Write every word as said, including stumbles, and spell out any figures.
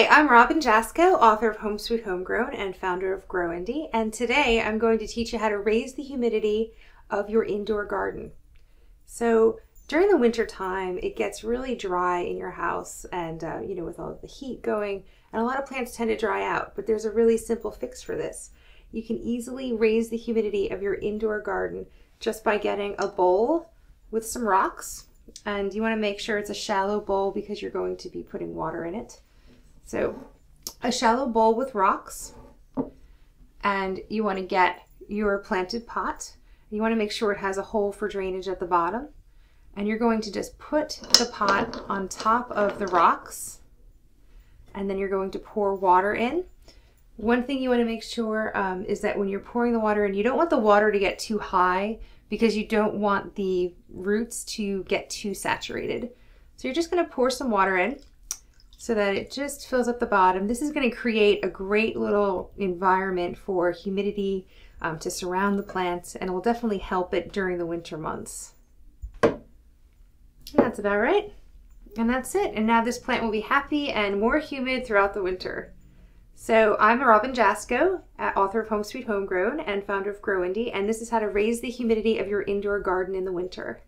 Hi, I'm Robin Jasko, author of Home Sweet Homegrown and founder of Grow Indy, and today I'm going to teach you how to raise the humidity of your indoor garden. So during the winter time, it gets really dry in your house and, uh, you know, with all of the heat going, and a lot of plants tend to dry out, but there's a really simple fix for this. You can easily raise the humidity of your indoor garden just by getting a bowl with some rocks, and you want to make sure it's a shallow bowl because you're going to be putting water in it. So a shallow bowl with rocks, and you want to get your planted pot. You want to make sure it has a hole for drainage at the bottom, and you're going to just put the pot on top of the rocks, and then you're going to pour water in. One thing you want to make sure um, is that when you're pouring the water in, you don't want the water to get too high because you don't want the roots to get too saturated. So you're just going to pour some water in so that it just fills up the bottom. This is going to create a great little environment for humidity um, to surround the plants, and it will definitely help it during the winter months. And that's about right. And that's it. And now this plant will be happy and more humid throughout the winter. So I'm Robin Jasko, author of Home Sweet Homegrown and founder of Grow Indy, and this is how to raise the humidity of your indoor garden in the winter.